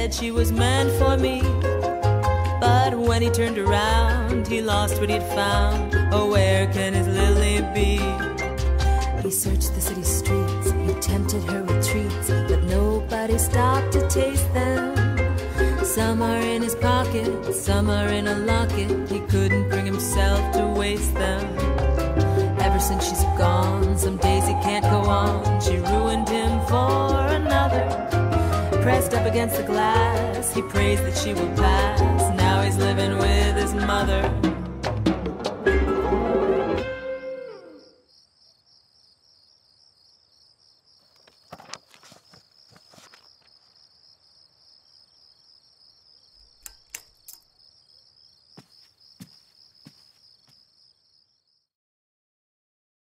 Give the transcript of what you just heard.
said she was meant for me. But when he turned around, he lost what he'd found. Oh, where can his Lily be? He searched the city streets, he tempted her with treats, but nobody stopped to taste them. Some are in his pocket, some are in a locket. He couldn't bring himself to waste them. Ever since she's gone, some days he can't go on. She ruined him for another. Pressed up against the glass, he prays that she will pass. Now he's living with his mother.